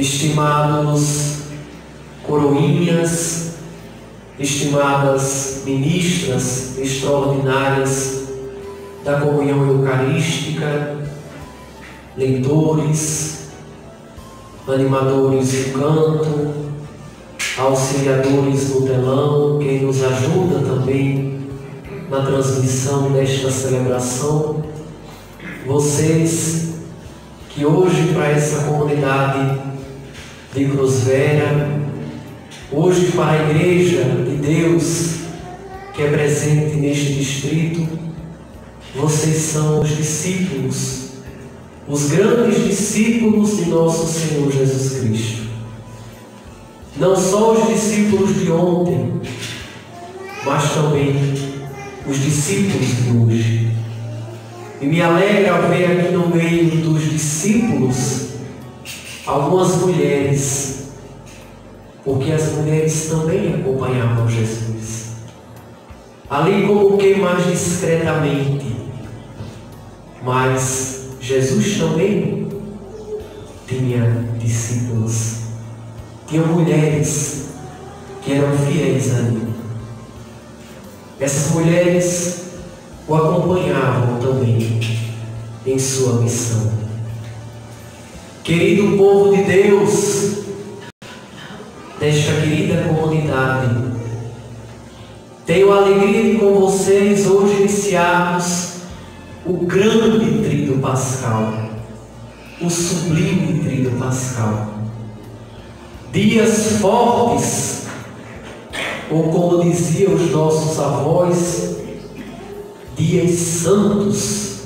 estimados coroinhas, estimadas ministras extraordinárias da comunhão eucarística, leitores, animadores do canto, auxiliadores do telão, quem nos ajuda também na transmissão desta celebração, vocês que hoje para essa comunidade de Cruz Vera, hoje para a Igreja de Deus que é presente neste distrito, vocês são os discípulos, os grandes discípulos de nosso Senhor Jesus Cristo. Não só os discípulos de ontem, mas também os discípulos de hoje. E me alegra ver aqui no meio dos discípulos algumas mulheres, porque as mulheres também acompanhavam Jesus. Ali como que mais discretamente, mas Jesus também tinha discípulos, tinha mulheres que eram fiéis a ele. Essas mulheres o acompanhavam também em sua missão. Querido povo de Deus, desta querida comunidade, tenho a alegria de com vocês hoje iniciarmos o grande Tríduo Pascal, o sublime Tríduo Pascal. Dias fortes, ou como diziam os nossos avós, dias santos,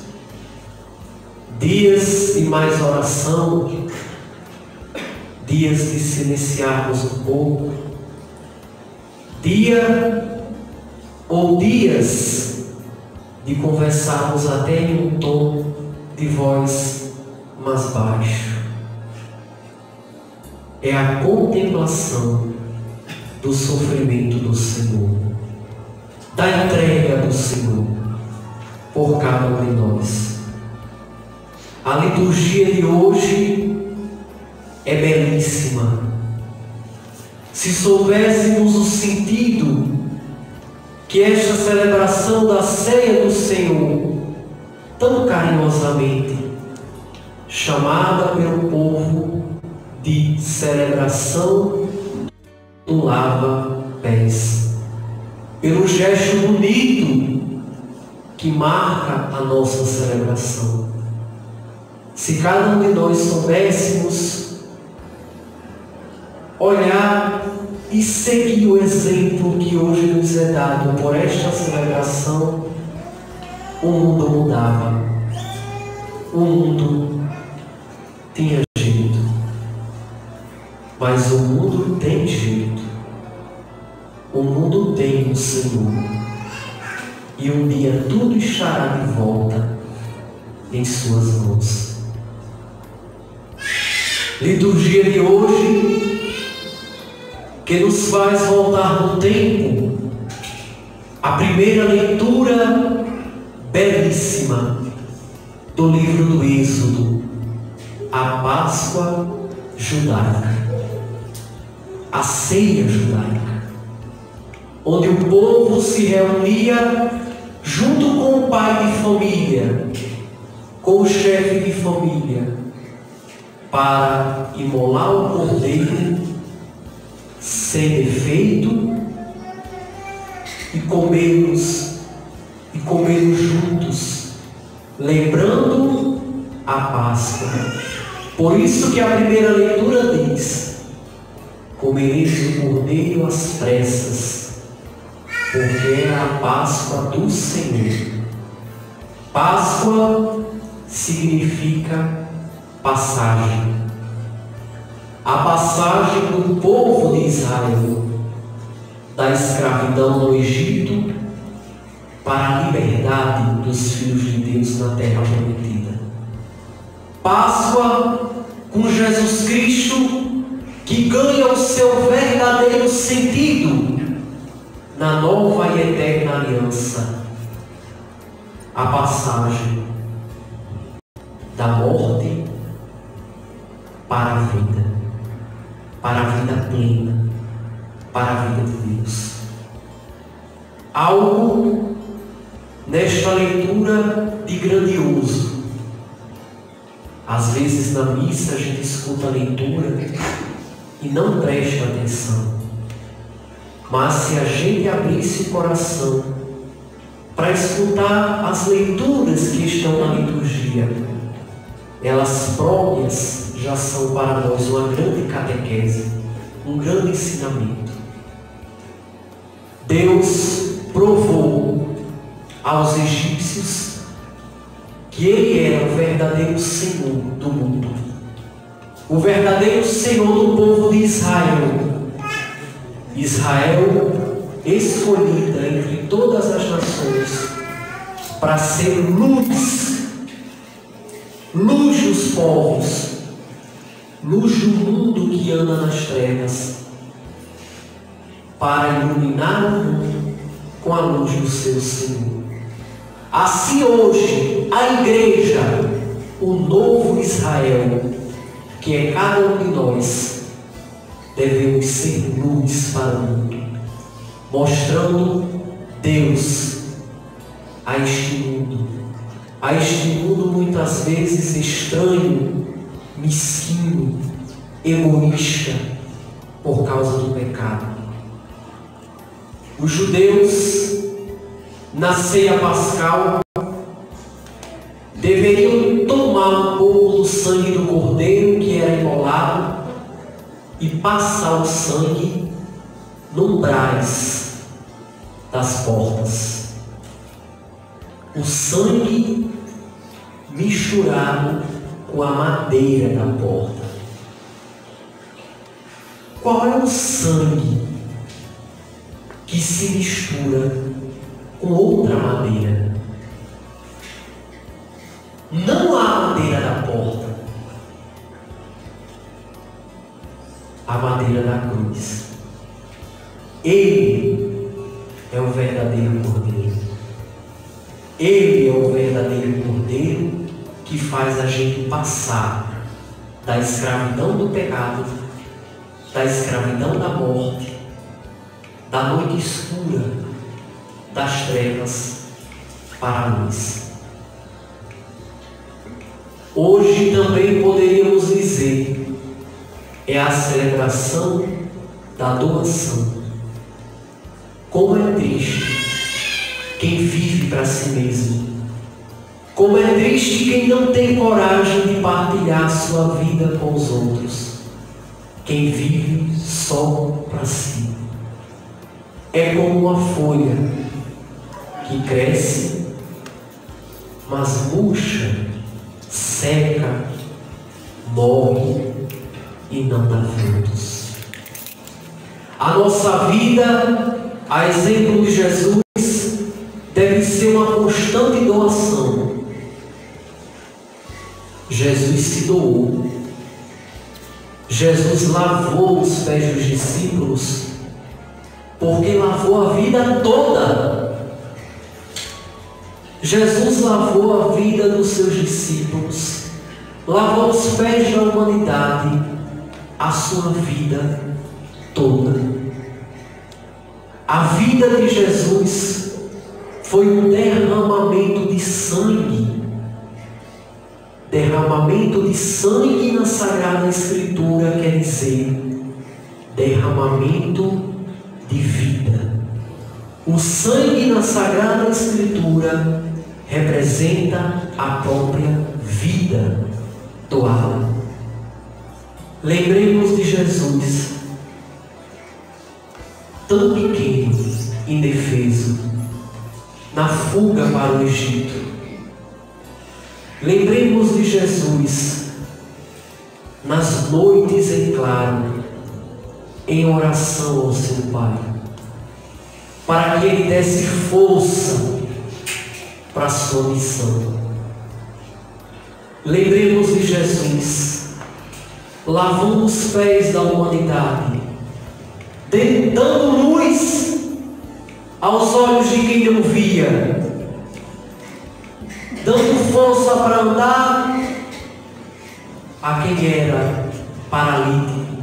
dias de mais oração, dias de silenciarmos um pouco, dia ou dias de conversarmos até em um tom de voz mais baixo. É a contemplação do sofrimento do Senhor, da entrega do Senhor por cada um de nós. A liturgia de hoje é belíssima. Se soubéssemos o sentido que esta celebração da ceia do Senhor, tão carinhosamente chamada pelo povo de celebração do lava-pés, pelo gesto bonito que marca a nossa celebração. Se cada um de nós soubéssemos olhar e seguir o exemplo que hoje nos é dado por esta celebração, o mundo mudava. O mundo tinha jeito. Mas o mundo tem jeito. O mundo tem o Senhor. E um dia tudo estará de volta em suas mãos. Liturgia de hoje que nos faz voltar no tempo, a primeira leitura belíssima do livro do Êxodo, a Páscoa judaica, a ceia judaica, onde o povo se reunia junto com o pai de família, com o chefe de família, para imolar o cordeiro sem defeito e comê-los juntos, lembrando a Páscoa. Por isso que a primeira leitura diz: comereis o cordeiro às pressas, porque é a Páscoa do Senhor. Páscoa significa passagem. A passagem do povo de Israel da escravidão no Egito para a liberdade dos filhos de Deus na terra prometida. Páscoa com Jesus Cristo, que ganha o seu verdadeiro sentido na nova e eterna aliança. A passagem da morte para a vida. para a vida plena, para a vida de Deus. Algo nesta leitura de grandioso. Às vezes na missa a gente escuta a leitura e não presta atenção. Mas se a gente abrisse o coração para escutar as leituras que estão na liturgia, elas próprias já são para nós uma grande catequese, um grande ensinamento. Deus provou aos egípcios que Ele era o verdadeiro Senhor do mundo, o verdadeiro Senhor do povo de Israel. Israel escolhida entre todas as nações para ser luz, luz dos povos, luz do mundo que anda nas trevas, para iluminar o mundo com a luz do seu Senhor. Assim hoje a igreja, o novo Israel, que é cada um de nós, devemos ser luz para o mundo, mostrando Deus a este mundo muitas vezes estranho, mesquinho, egoísta, por causa do pecado. Os judeus, na ceia pascal, deveriam tomar um pouco do sangue do cordeiro que era imolado e passar o sangue no umbrais das portas. O sangue misturado com a madeira da porta. Qual é o sangue que se mistura com outra madeira? Não a madeira da porta, a madeira da cruz. Ele é o verdadeiro cordeiro. Ele é o verdadeiro cordeiro que faz a gente passar da escravidão do pecado, da escravidão da morte, da noite escura, das trevas para a luz. Hoje também poderíamos dizer, é a celebração da doação. Como é triste quem vive para si mesmo. Como é triste quem não tem coragem de partilhar sua vida com os outros. Quem vive só para si. É como uma folha que cresce, mas murcha, seca, morre e não dá frutos. A nossa vida, a exemplo de Jesus, deve ser uma constante doação. Jesus se doou. Jesus lavou os pés dos discípulos, porque lavou a vida toda. Jesus lavou a vida dos seus discípulos, lavou os pés da humanidade, a sua vida toda. A vida de Jesus foi um derramamento de sangue. Derramamento de sangue na Sagrada Escritura quer dizer derramamento de vida. O sangue na Sagrada Escritura representa a própria vida doada. Lembremos de Jesus, tão pequeno, indefeso, na fuga para o Egito. Lembremos de Jesus, nas noites em claro, em oração ao seu Pai, para que Ele desse força para a sua missão. Lembremos de Jesus, lavando os pés da humanidade, dando luz aos olhos de quem não via, dando força para andar a quem era paralítico,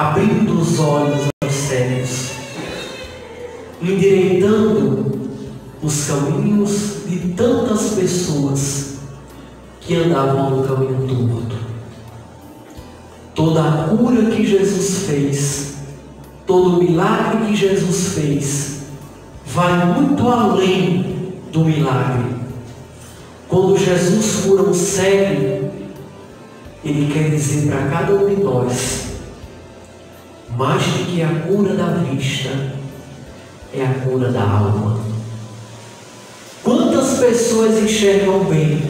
abrindo os olhos aos cegos, endireitando os caminhos de tantas pessoas que andavam no caminho torto. Toda a cura que Jesus fez, todo o milagre que Jesus fez, vai muito além do milagre. Quando Jesus cura um cego, Ele quer dizer para cada um de nós, mais do que a cura da vista, é a cura da alma. Quantas pessoas enxergam bem,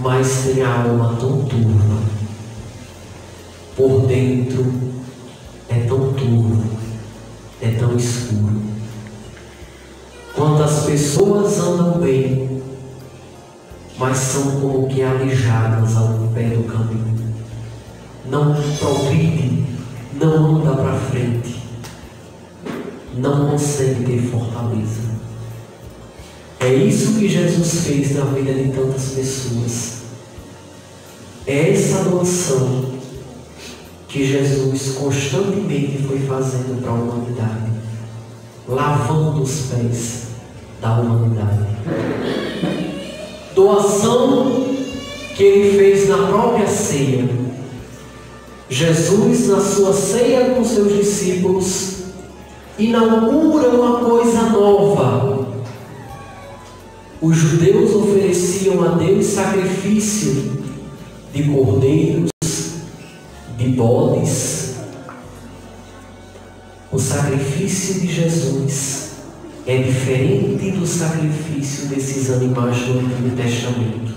mas tem a alma tão turva, por dentro é tão turvo, é tão escuro. Quantas pessoas andam bem, mas são como que aleijadas ao pé do caminho, não progride, não anda para frente, não consegue ter fortaleza. É isso que Jesus fez na vida de tantas pessoas. É essa doação que Jesus constantemente foi fazendo para a humanidade, lavando os pés da humanidade. Doação que Ele fez na própria ceia. Jesus, na sua ceia com seus discípulos, inaugura uma coisa nova. Os judeus ofereciam a Deus sacrifício de cordeiros, de bodes. O sacrifício de Jesus é diferente do sacrifício desses animais do Antigo Testamento.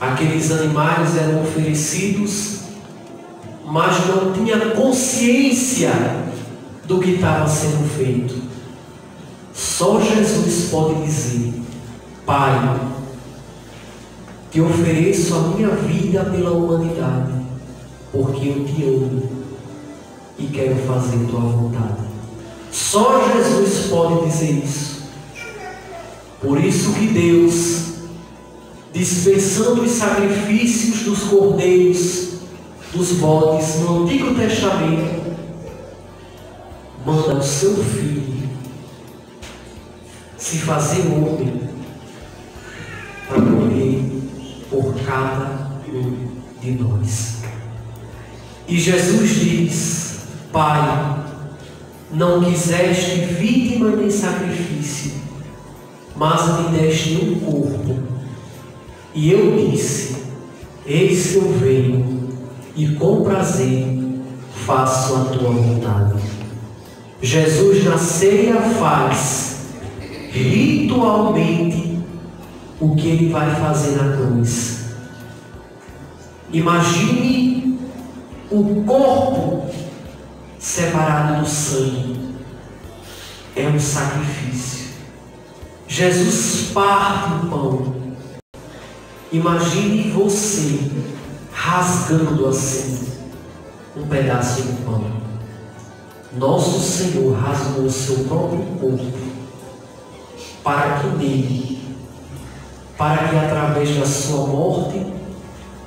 Aqueles animais eram oferecidos, mas não tinha consciência do que estava sendo feito. Só Jesus pode dizer: Pai, te ofereço a minha vida pela humanidade, porque eu te amo e quero fazer tua vontade. Só Jesus pode dizer isso. Por isso que Deus, dispensando os sacrifícios dos cordeiros, dos bodes no Antigo Testamento, manda o seu Filho se fazer homem para morrer por cada um de nós. E Jesus diz: Pai, não quiseste vítima nem sacrifício, mas me deste um corpo. E eu disse: eis que eu venho, e com prazer faço a tua vontade. Jesus na ceia faz ritualmente o que Ele vai fazer na cruz. Imagine o corpo separado do sangue. É um sacrifício. Jesus parte o pão. Imagine você rasgando assim um pedaço de pão. Nosso Senhor rasgou o seu próprio corpo, para que através da sua morte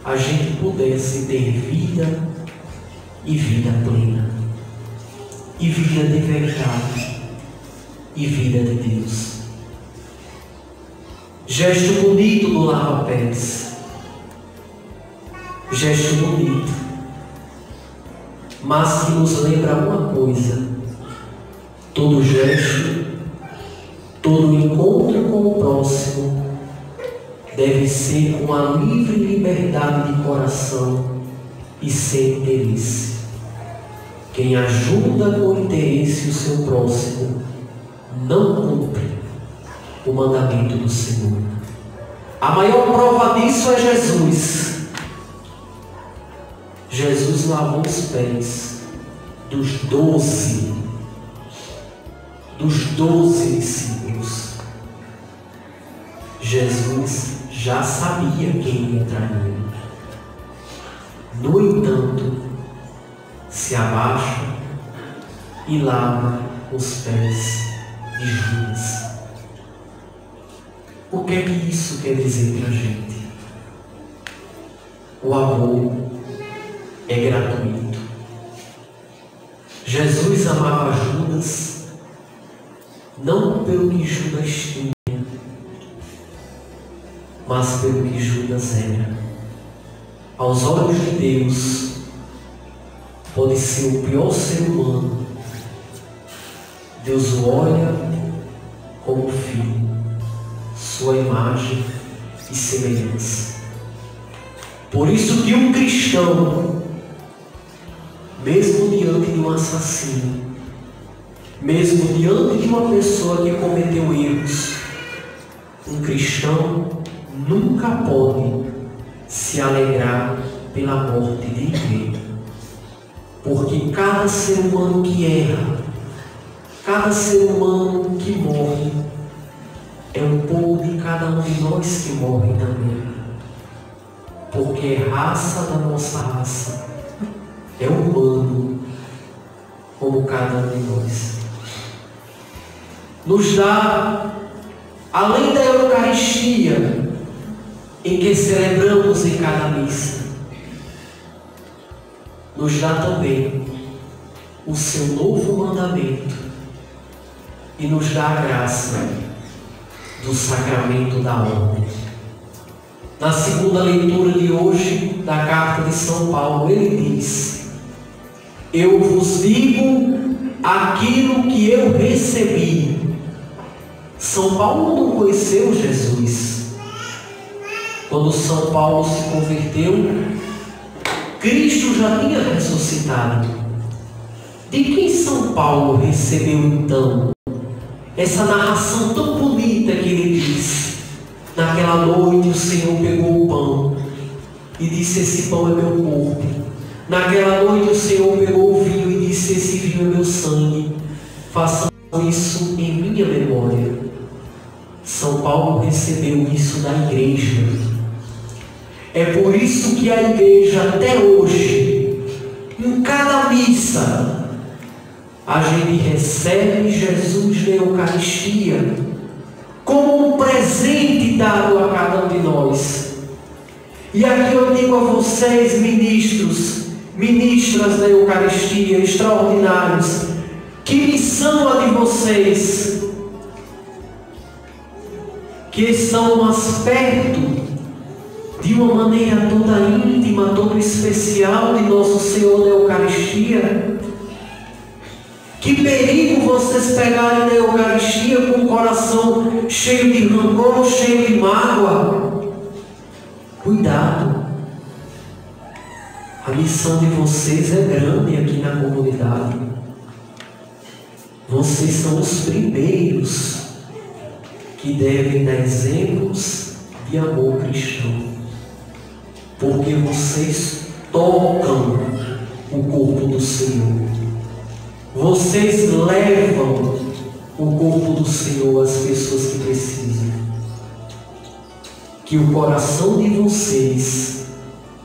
a gente pudesse ter vida e vida plena, e vida de verdade, e vida de Deus. Gesto bonito do lava-pés, gesto bonito, mas que nos lembra uma coisa: todo gesto, todo encontro com o próximo deve ser com a livre liberdade de coração e sem interesse. Quem ajuda com interesse o seu próximo não cumpre o mandamento do Senhor. A maior prova disso é Jesus. Jesus lavou os pés dos 12 discípulos. Jesus já sabia quem ia trair. No entanto, se abaixa e lava os pés de Judas. O que é que isso quer dizer para a gente? O amor é gratuito. Jesus amava Judas não pelo que Judas tinha, mas pelo que Judas era. Aos olhos de Deus, pode ser o pior ser humano, Deus o olha como filho, sua imagem e semelhança. Por isso que um cristão, mesmo diante de um assassino, mesmo diante de uma pessoa que cometeu erros, um cristão nunca pode se alegrar pela morte de ninguém. Porque cada ser humano que erra, cada ser humano que morre, é um pouco de cada um de nós que morre também. Porque é raça da nossa raça, é humano como cada um de nós. Nos dá, além da Eucaristia, em que celebramos em cada missa, nos dá também o seu novo mandamento e nos dá a graça do sacramento da ordem. Na segunda leitura de hoje, da carta de São Paulo, ele diz: eu vos digo aquilo que eu recebi. São Paulo não conheceu Jesus. Quando São Paulo se converteu, Cristo já tinha ressuscitado. De quem São Paulo recebeu então essa narração tão bonita que ele diz? Naquela noite o Senhor pegou o pão e disse: esse pão é meu corpo. Naquela noite o Senhor pegou o vinho e disse: esse vinho é meu sangue. Façam isso em minha memória. São Paulo recebeu isso da igreja. É por isso que a igreja até hoje, em cada missa, a gente recebe Jesus na Eucaristia como um presente dado a cada um de nós. E aqui eu digo a vocês, ministros, ministras da Eucaristia, extraordinários, que missão a de vocês, que são um aspecto de uma maneira toda íntima, toda especial de Nosso Senhor na Eucaristia. Que perigo vocês pegarem na Eucaristia com o coração cheio de rancor, cheio de mágoa. Cuidado. A missão de vocês é grande aqui na comunidade. Vocês são os primeiros que devem dar exemplos de amor cristão. Porque vocês tocam o corpo do Senhor. Vocês levam o corpo do Senhor às pessoas que precisam. Que o coração de vocês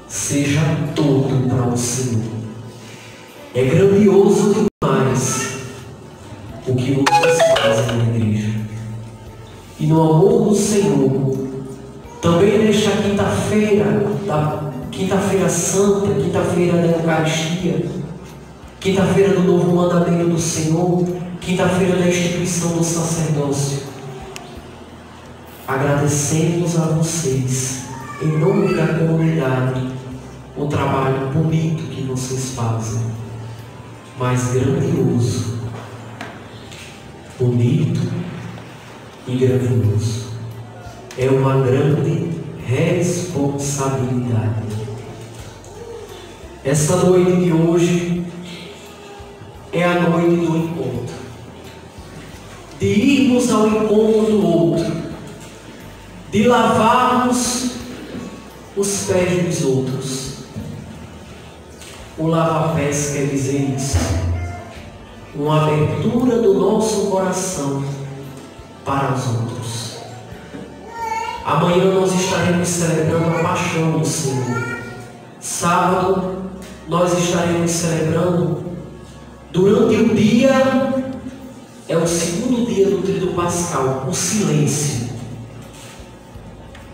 seja todo para o Senhor. É grandioso demais o que vocês fazem na igreja. E no amor do Senhor, também nesta quinta-feira, da Quinta-feira Santa, Quinta-feira da Eucaristia, Quinta-feira do Novo Mandamento do Senhor, Quinta-feira da Instituição do Sacerdócio, agradecemos a vocês, em nome da comunidade, o trabalho bonito que vocês fazem, mas grandioso, bonito e grandioso. É uma grande responsabilidade. Essa noite de hoje é a noite do encontro. De irmos ao encontro do outro. De lavarmos os pés dos outros. O lava-pés quer dizer isso. Uma abertura do nosso coração para os outros. Amanhã nós estaremos celebrando a paixão do Senhor. Sábado nós estaremos celebrando. Durante o dia, é o segundo dia do Tríduo Pascal, o silêncio.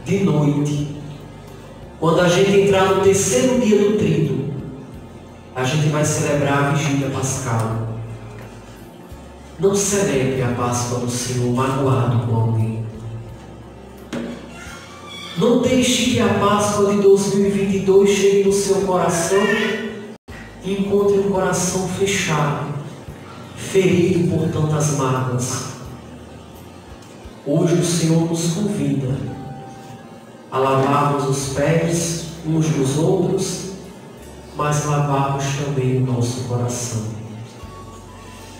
De noite, quando a gente entrar no terceiro dia do Tríduo, a gente vai celebrar a vigília pascal. Não celebre a Páscoa do Senhor magoado com alguém. Não deixe que a Páscoa de 2022 chegue no seu coração e encontre um coração fechado, ferido por tantas mágoas. Hoje o Senhor nos convida a lavarmos os pés uns dos outros, mas lavarmos também o nosso coração.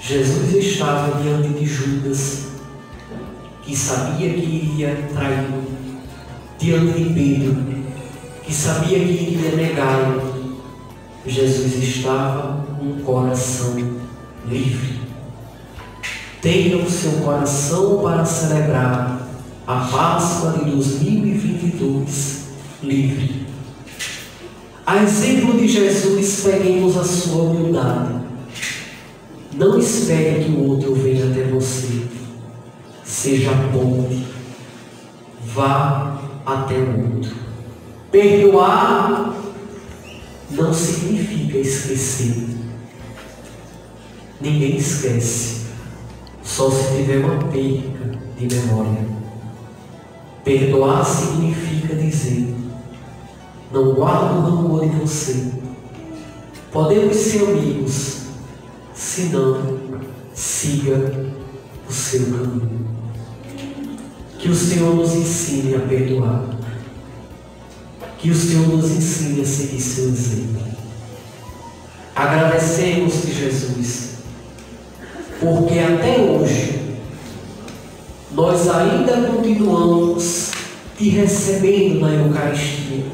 Jesus estava diante de Judas, que sabia que iria traí-lo, diante de Pedro, que sabia que iria negá-lo. Jesus estava com um coração livre. Tenha o seu coração para celebrar a Páscoa de 2022 livre. A exemplo de Jesus, peguemos a sua humildade. Não espere que o outro venha até você. Seja bom. Vá até o outro. Perdoar não significa esquecer. Ninguém esquece. Só se tiver uma perda de memória. Perdoar significa dizer: não guardo rancor em você. Podemos ser amigos. Se não, siga o seu caminho. Que o Senhor nos ensine a perdoar. Que o Senhor nos ensine a seguir seu exemplo. Agradecemos-te, Jesus, porque até hoje nós ainda continuamos te recebendo na Eucaristia,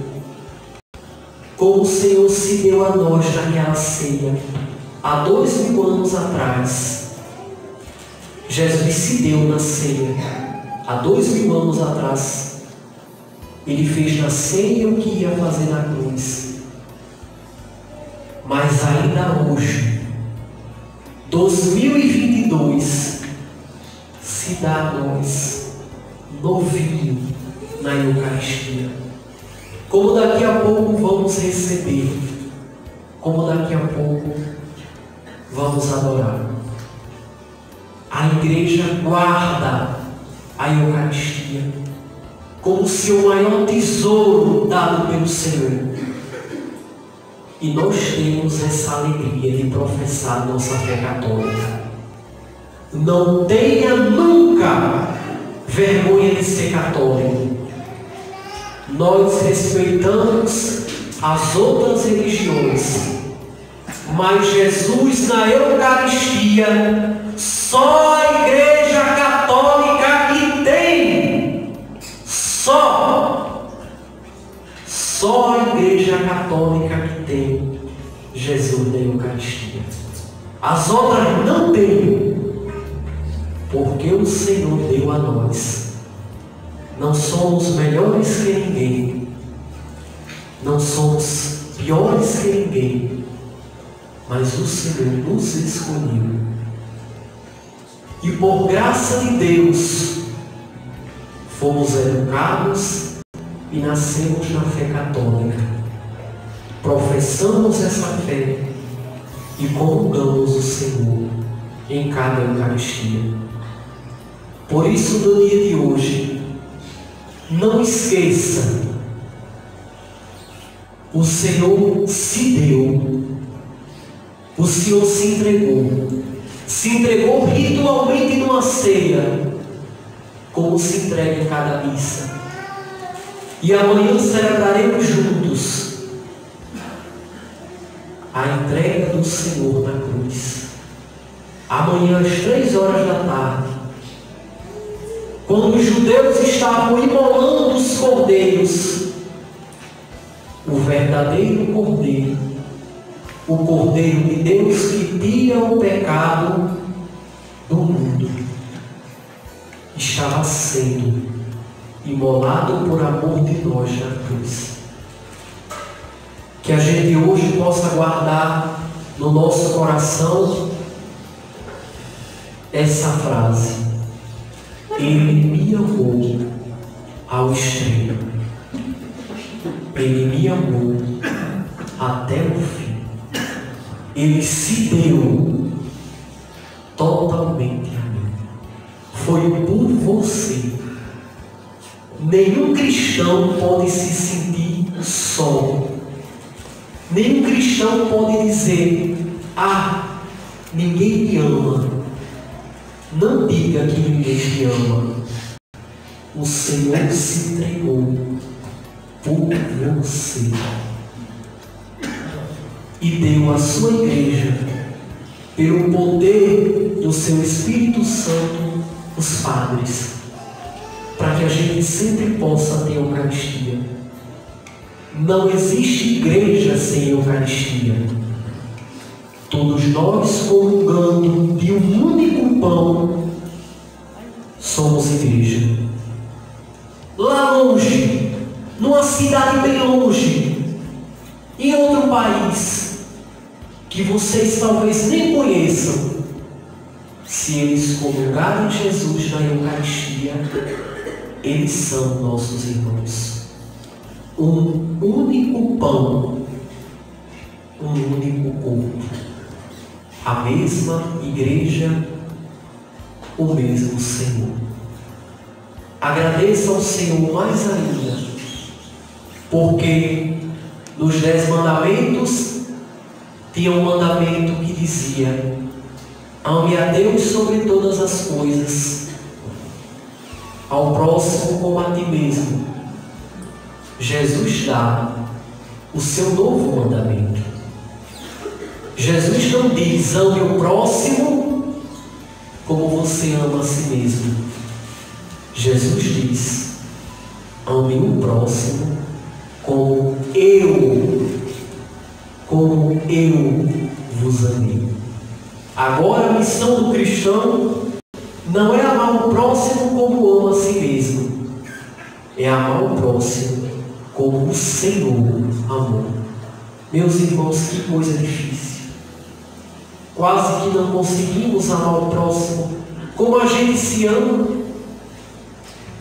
como o Senhor se deu a nós naquela ceia. Há 2000 anos atrás, Jesus se deu na ceia. Há 2000 anos atrás, Ele fez na ceia o que ia fazer na cruz. Mas ainda hoje, 2022, se dá a nós, novinho, na Eucaristia. Como daqui a pouco vamos receber, como daqui a pouco vamos adorar. A igreja guarda a Eucaristia como seu maior tesouro dado pelo Senhor. E nós temos essa alegria de professar nossa fé católica. Não tenha nunca vergonha de ser católico. Nós respeitamos as outras religiões. Mas Jesus na Eucaristia, só a Igreja Católica que tem, só a Igreja Católica que tem Jesus na Eucaristia. As outras não têm, porque o Senhor deu a nós. Não somos melhores que ninguém, não somos piores que ninguém. Mas o Senhor nos escolheu. E por graça de Deus, fomos educados e nascemos na fé católica. Professamos essa fé e comungamos o Senhor em cada Eucaristia. Por isso, no dia de hoje, não esqueça: o Senhor se deu. O Senhor se entregou ritualmente numa ceia, como se entrega em cada missa. E amanhã celebraremos juntos a entrega do Senhor na cruz. Amanhã às 15h, quando os judeus estavam imolando os cordeiros, o verdadeiro cordeiro, o Cordeiro de Deus que tira o pecado do mundo, estava sendo imolado por amor de nós na cruz. Que a gente hoje possa guardar no nosso coração essa frase: Ele me amou ao extremo. Ele me amou até o fim. Ele se deu totalmente a mim. Foi por você. Nenhum cristão pode se sentir só. Nenhum cristão pode dizer: ah, ninguém me ama. Não diga que ninguém te ama. O Senhor se entregou por você e deu à sua igreja, pelo poder do seu Espírito Santo, os padres, para que a gente sempre possa ter Eucaristia. Não existe igreja sem Eucaristia. Todos nós, comungando de um único pão, somos igreja. Lá longe, numa cidade bem longe, em outro país, que vocês talvez nem conheçam, se eles comungarem Jesus na Eucaristia, eles são nossos irmãos. Um único pão, um único corpo, a mesma igreja, o mesmo Senhor. Agradeça ao Senhor mais ainda, porque nos 10 mandamentos tinha um mandamento que dizia: ame a Deus sobre todas as coisas, ao próximo como a ti mesmo. Jesus dá o seu novo mandamento. Jesus não diz: ame o próximo como você ama a si mesmo. Jesus diz: ame o próximo como eu vos amei. Agora, a missão do cristão não é amar o próximo como ama a si mesmo. É amar o próximo como o Senhor amou. Meus irmãos, que coisa difícil. Quase que não conseguimos amar o próximo como a gente se ama.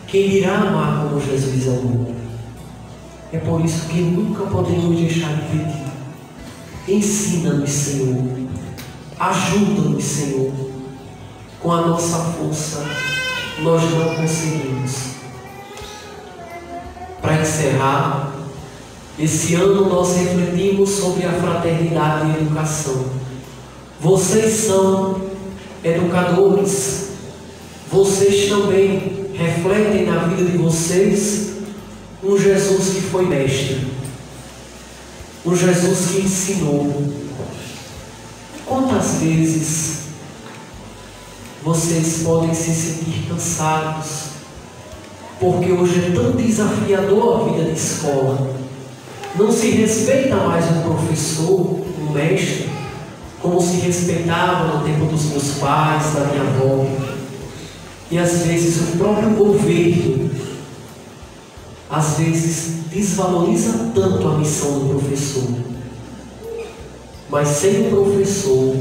Quem irá amar como Jesus amou? É por isso que nunca podemos deixar de pedir: ensina-nos, Senhor, ajuda-nos, Senhor. Com a nossa força nós não conseguimos. Para encerrar, esse ano nós refletimos sobre a fraternidade e a educação. Vocês são educadores, vocês também refletem na vida de vocês um Jesus que foi mestre, o Jesus que ensinou. Quantas vezes vocês podem se sentir cansados, porque hoje é tão desafiador a vida de escola. Não se respeita mais um professor, um mestre, como se respeitava no tempo dos meus pais, da minha avó. E às vezes o próprio governo, às vezes, desvaloriza tanto a missão do professor. Mas sem o professor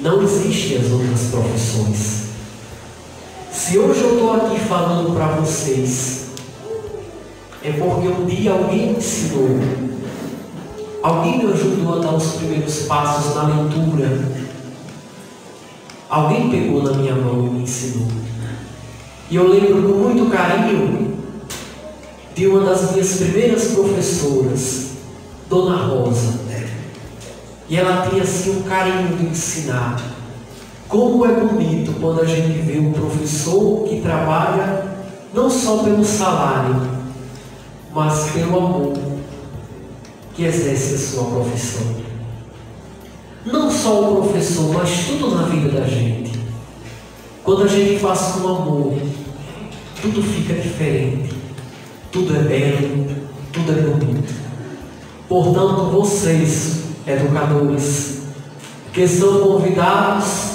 não existem as outras profissões. Se hoje eu estou aqui falando para vocês, é porque um dia alguém me ensinou, alguém me ajudou a dar os primeiros passos na leitura, alguém pegou na minha mão e me ensinou. E eu lembro com muito carinho de uma das minhas primeiras professoras, Dona Rosa. E ela tinha assim um carinho de ensinar. Como é bonito quando a gente vê um professor que trabalha não só pelo salário, mas pelo amor que exerce a sua profissão. Não só o professor, mas tudo na vida da gente. Quando a gente faz com amor, tudo fica diferente. Tudo é belo, tudo é bonito. Portanto, vocês, educadores, que são convidados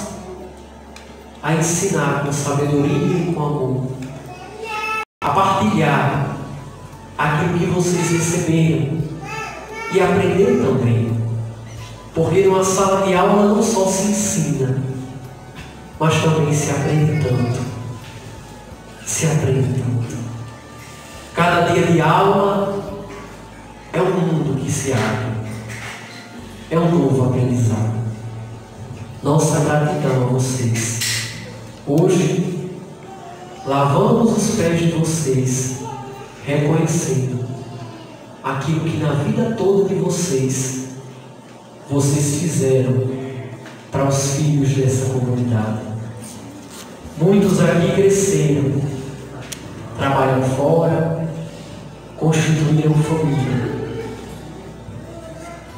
a ensinar com sabedoria e com amor, a partilhar aquilo que vocês receberam e aprender também. Porque numa sala de aula não só se ensina, mas também se aprende tanto. Se aprende tanto. Cada dia de aula é um mundo que se abre. é um novo aprendizado. Nossa gratidão a vocês. Hoje, lavamos os pés de vocês, reconhecendo aquilo que na vida toda de vocês, vocês fizeram para os filhos dessa comunidade. Muitos aqui cresceram, trabalham fora, constituíram família,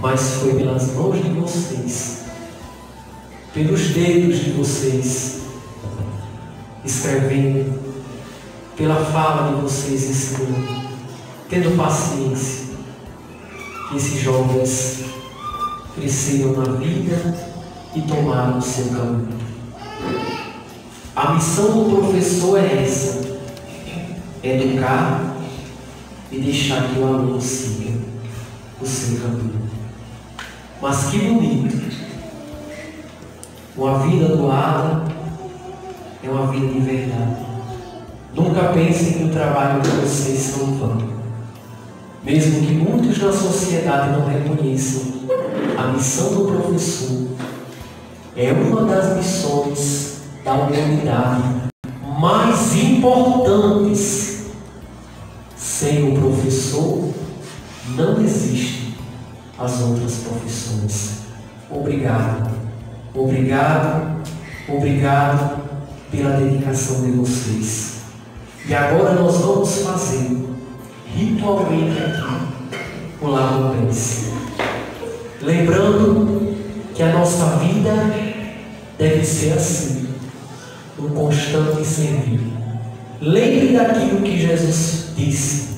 mas foi pelas mãos de vocês, pelos dedos de vocês escrevendo, pela fala de vocês ensinando, tendo paciência, que esses jovens cresceram na vida e tomaram o seu caminho. A missão do professor é essa: educar e deixar que o aluno siga o seu caminho. Mas que bonito! Uma vida doada é uma vida de verdade. Nunca pensem que o trabalho de vocês são vão. Mesmo que muitos na sociedade não reconheçam, a missão do professor é uma das missões da humanidade mais importantes. Sem o professor, não existe as outras profissões. Obrigado, obrigado, obrigado pela dedicação de vocês. E agora nós vamos fazer ritualmente aqui o lava-pés, lembrando que a nossa vida deve ser assim, um constante servir. Lembre daquilo que Jesus disse: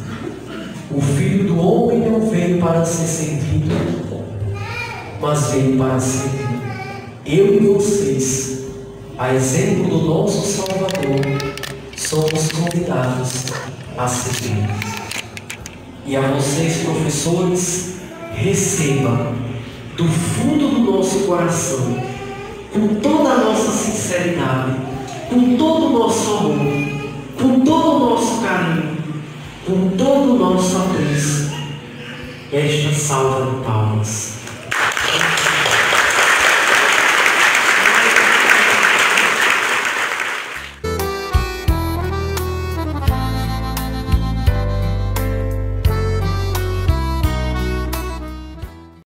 o Filho do Homem não veio para ser servido, mas veio para servir. Eu e vocês, a exemplo do nosso Salvador, somos convidados a servir. E a vocês, professores, recebam do fundo do nosso coração, com toda a nossa sinceridade, com todo o nosso amor, com todo o nosso carinho, com todo o nosso apreço, esta salva de palmas.